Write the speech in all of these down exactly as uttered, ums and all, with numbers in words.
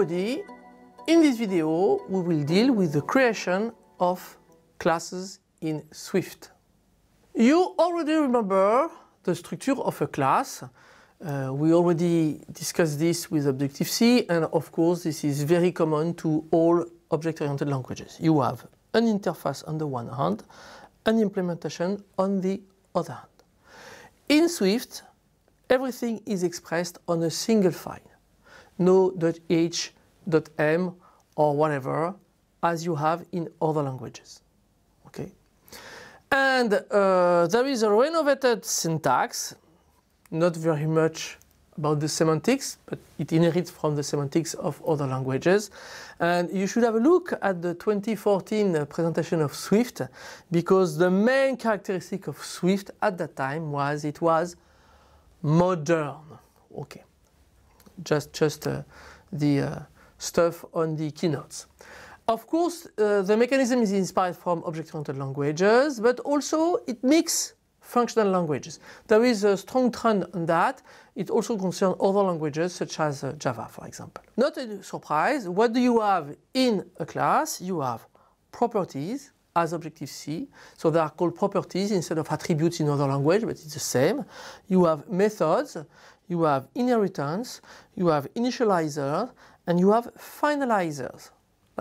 everybody. In this video, we will deal with the creation of classes in Swift. You already remember the structure of a class. Uh, we already discussed this with Objective-C, and of course this is very common to all object-oriented languages. You have an interface on the one hand, an implementation on the other hand. In Swift, everything is expressed on a single file, no .h, .m or whatever, as you have in other languages. Okay. And uh, there is a renovated syntax, not very much about the semantics, but it inherits from the semantics of other languages. And you should have a look at the twenty fourteen presentation of Swift, because the main characteristic of Swift at that time was it was modern. Okay, just just uh, the uh, stuff on the keynotes. Of course, uh, the mechanism is inspired from object-oriented languages, but also it mixes functional languages. There is a strong trend on that. It also concerns other languages such as uh, Java, for example. Not a surprise. What do you have in a class? You have properties as Objective-C. So they are called properties instead of attributes in other language, but it's the same. You have methods, you have inheritance, you have initializer, and you have finalizers.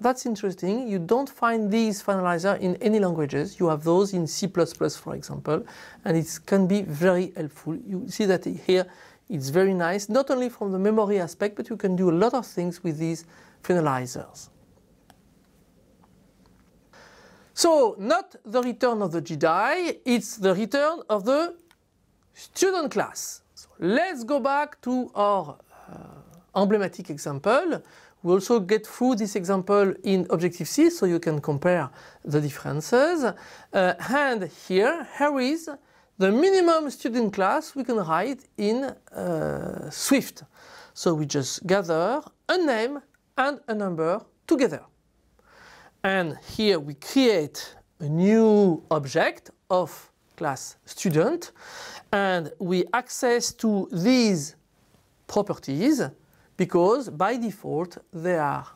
That's interesting. You don't find these finalizers in any languages. You have those in C plus plus, for example, and it can be very helpful. You see that here it's very nice, not only from the memory aspect, but you can do a lot of things with these finalizers. So, not the return of the Jedi, it's the return of the student class. So let's go back to our uh, emblematic example. We also get through this example in Objective-C, so you can compare the differences. Uh, and here, here is the minimum student class we can write in uh, Swift. So we just gather a name and a number together. And here we create a new object of class student, and we access to these properties, because by default they are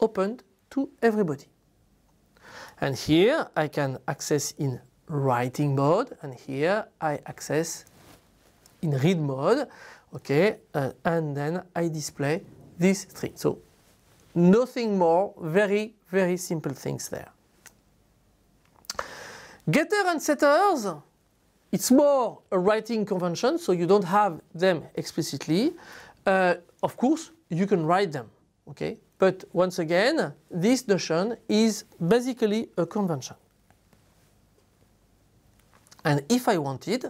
opened to everybody. And here I can access in writing mode, and here I access in read mode, okay, uh, and then I display this string. So nothing more, very, very simple things there. Getter and setters, it's more a writing convention, so you don't have them explicitly. Uh, Of course, you can write them, okay? But once again, this notion is basically a convention. And if I wanted,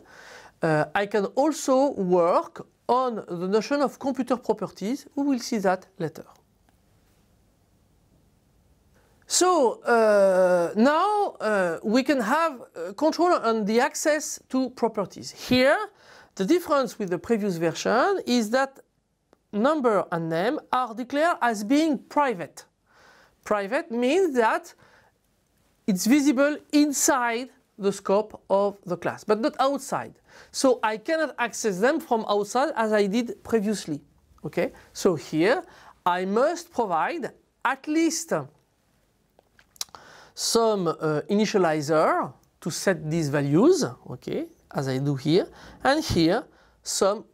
uh, I can also work on the notion of computer properties. We will see that later. So uh, now uh, we can have uh, control on the access to properties. Here, the difference with the previous version is that number and name are declared as being private. Private means that it's visible inside the scope of the class, but not outside. So I cannot access them from outside as I did previously. Okay, so here I must provide at least some uh, initializer to set these values, okay, as I do here, and here some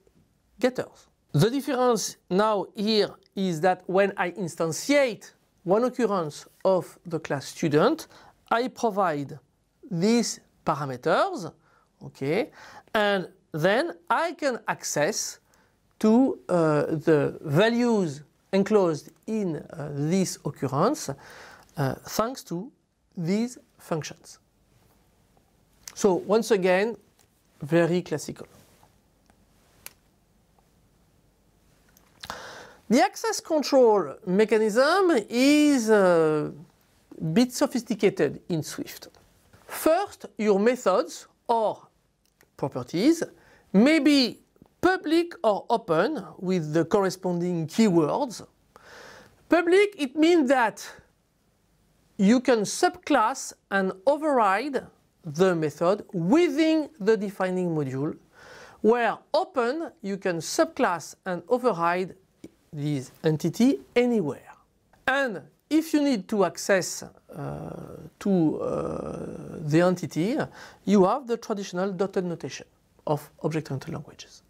getters. The difference now here is that when I instantiate one occurrence of the class student, I provide these parameters, okay, and then I can access to uh, the values enclosed in uh, this occurrence uh, thanks to these functions. So once again, very classical. The access control mechanism is uh, a bit sophisticated in Swift. First, your methods or properties may be public or open with the corresponding keywords. Public, it means that you can subclass and override the method within the defining module, where open, you can subclass and override this entity anywhere. And if you need to access uh, to uh, the entity, you have the traditional dotted notation of object-oriented languages.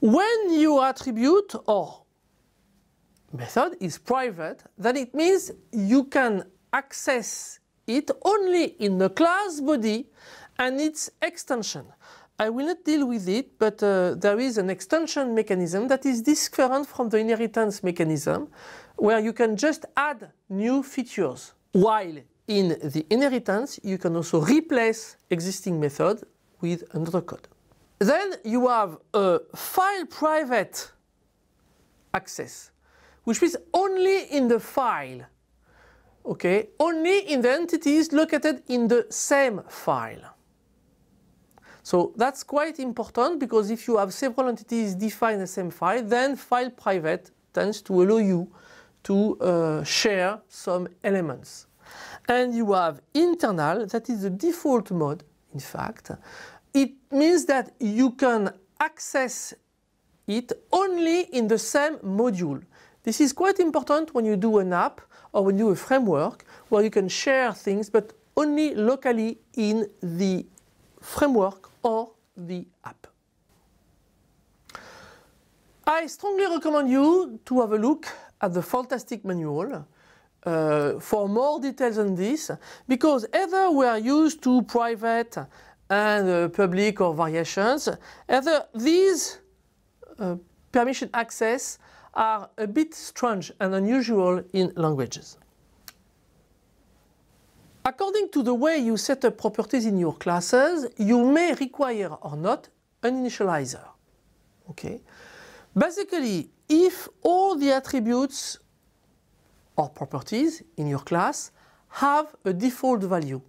When you attribute or method is private, then it means you can access it only in the class body and its extension. I will not deal with it, but uh, there is an extension mechanism that is different from the inheritance mechanism, where you can just add new features. While in the inheritance, you can also replace existing method with another code. Then you have a file private access, which means only in the file, okay, only in the entities located in the same file. So that's quite important, because if you have several entities defined in the same file, then file private tends to allow you to uh, share some elements. And you have internal, that is the default mode, in fact. It means that you can access it only in the same module. This is quite important when you do an app or when you do a framework where you can share things but only locally in the framework or the app. I strongly recommend you to have a look at the fantastic manual uh, for more details on this, because either we are used to private and uh, public or variations, either these uh, permission access are a bit strange and unusual in languages. According to the way you set up properties in your classes, you may require or not an initializer. Okay. Basically, if all the attributes or properties in your class have a default value,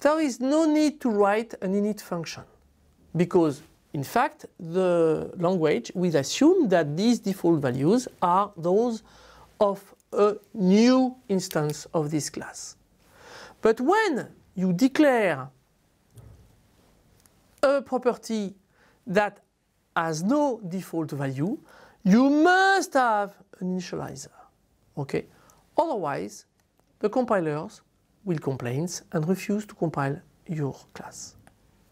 there is no need to write an init function, because in fact, the language will assume that these default values are those of a new instance of this class. But when you declare a property that has no default value, you must have an initializer. Okay? Otherwise, the compilers will complain and refuse to compile your class.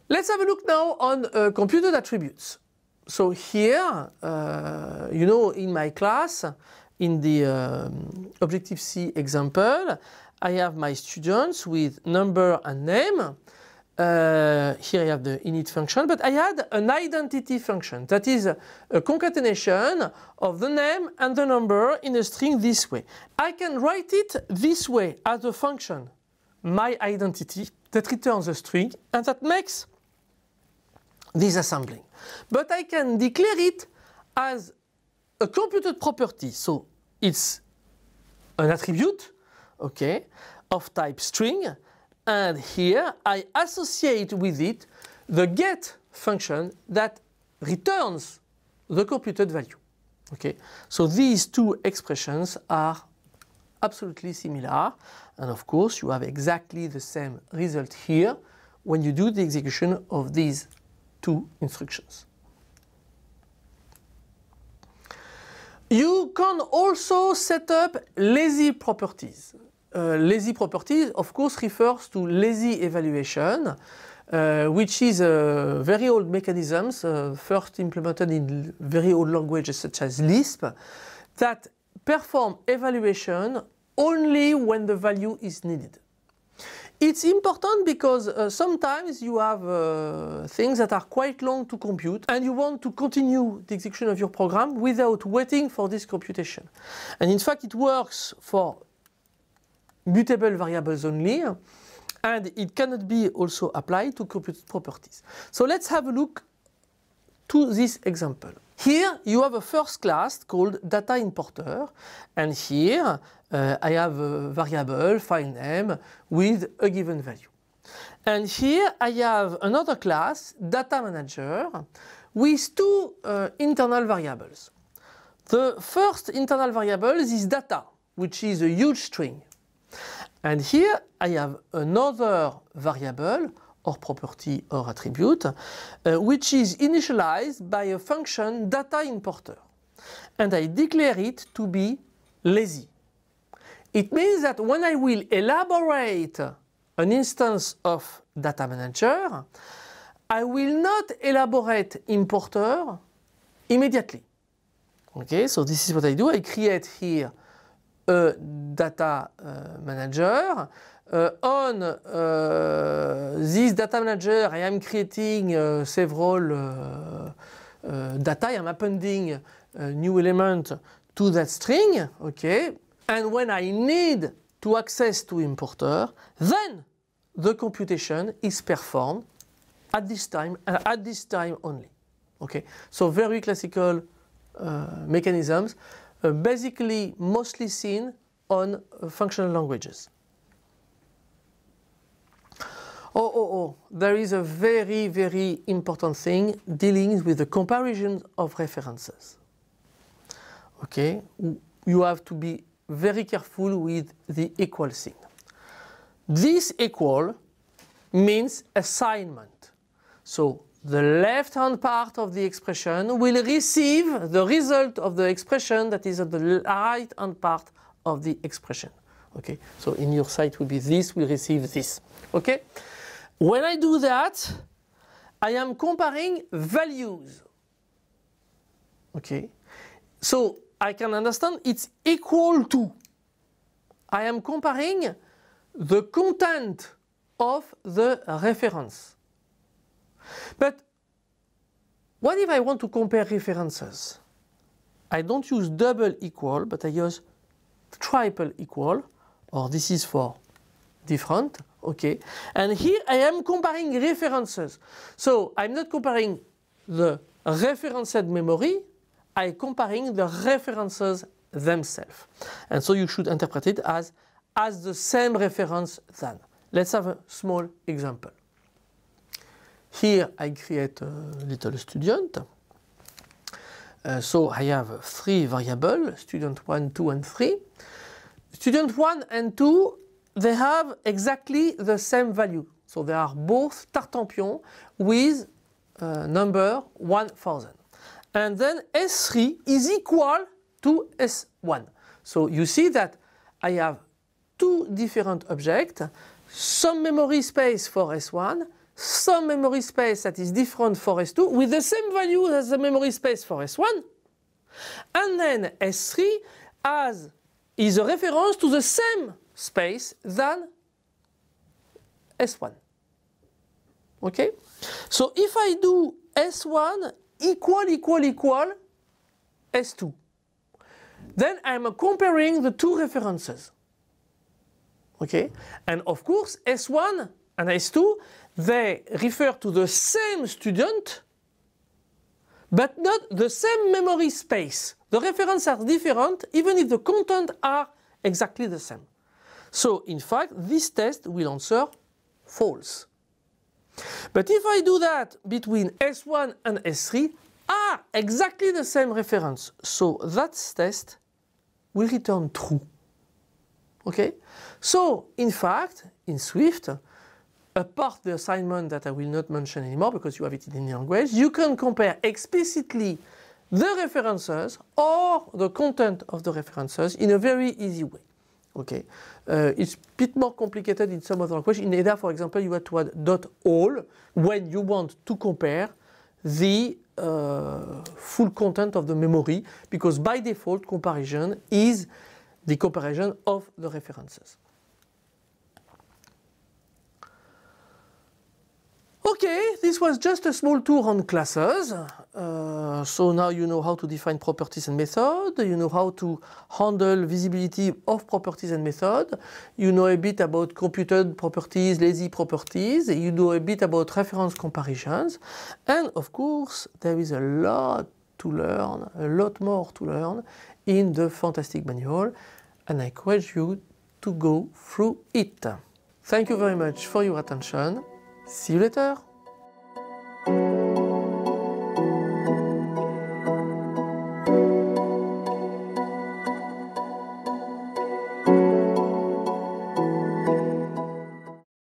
Let's have a look now on uh, computed attributes. So here, uh, you know, in my class, in the um, Objective-C example, I have my students with number and name. Uh, here I have the init function, but I had an identity function. That is a, a concatenation of the name and the number in a string this way. I can write it this way as a function, my identity, that returns a string, and that makes this assembling. But I can declare it as a computed property. So it's an attribute, okay, of type string. And here I associate with it the get function that returns the computed value. Okay. So these two expressions are absolutely similar. And of course, you have exactly the same result here when you do the execution of these two instructions. You can also set up lazy properties. Uh, lazy properties, of course, refers to lazy evaluation, uh, which is a very old mechanism, uh, first implemented in very old languages such as Lisp, that perform evaluation only when the value is needed. It's important because uh, sometimes you have uh, things that are quite long to compute and you want to continue the execution of your program without waiting for this computation. And in fact, it works for mutable variables only, and it cannot be also applied to computed properties. So let's have a look to this example. Here you have a first class called DataImporter, and here uh, I have a variable fileName with a given value. And here I have another class, DataManager, with two uh, internal variables. The first internal variable is data, which is a huge string. And here I have another variable or property or attribute, uh, which is initialized by a function DataImporter. and I declare it to be lazy. It means that when I will elaborate an instance of data manager, I will not elaborate importer immediately. Okay, so this is what I do. I create here a data uh, manager. Uh, on uh, this data manager, I am creating uh, several uh, uh, data. I am appending a new element to that string. Okay, and when I need to access to importer, then the computation is performed at this time, uh, at this time only. Okay, so very classical uh, mechanisms, uh, basically mostly seen on uh, functional languages. Oh, oh, oh, there is a very, very important thing dealing with the comparison of references. Okay, you have to be very careful with the equal sign. This equal means assignment. So the left-hand part of the expression will receive the result of the expression that is at the right-hand part of the expression. Okay, so in your site will be this, will receive this. Okay, when I do that, I am comparing values. Okay, so I can understand it's equal to. I am comparing the content of the reference. But what if I want to compare references? I don't use double equal, but I use triple equal, or this is for different, okay? And here I am comparing references. So I'm not comparing the referenced memory, I'm comparing the references themselves. And so you should interpret it as, as the same reference than. Let's have a small example. Here I create a little student. Uh, so I have three variables, student one, two and three. Student one and two, they have exactly the same value. So they are both tartempions with uh, number one thousand. And then S three is equal to S one. So you see that I have two different objects, some memory space for S one, some memory space that is different for S two with the same value as the memory space for S one, and then S three as is a reference to the same space than S one. Okay? So if I do S one equal equal equal S two, then I'm comparing the two references. Okay? And of course S one and S two, they refer to the same student, but not the same memory space. The references are different, even if the content are exactly the same. So, in fact, this test will answer false. But if I do that between S one and S three, are exactly the same reference. So, that test will return true. Okay? So, in fact, in Swift, apart the assignment that I will not mention anymore because you have it in any language, you can compare explicitly the references or the content of the references in a very easy way. Okay, uh, it's a bit more complicated in some other languages. In E D A, for example, you have to add dot all when you want to compare the uh, full content of the memory, because by default comparison is the comparison of the references. Okay, this was just a small tour on classes. Uh, so now you know how to define properties and method, you know how to handle visibility of properties and method, you know a bit about computed properties, lazy properties, you know a bit about reference comparisons, and of course there is a lot to learn, a lot more to learn in the fantastic manual, and I encourage you to go through it. Thank you very much for your attention. See you later.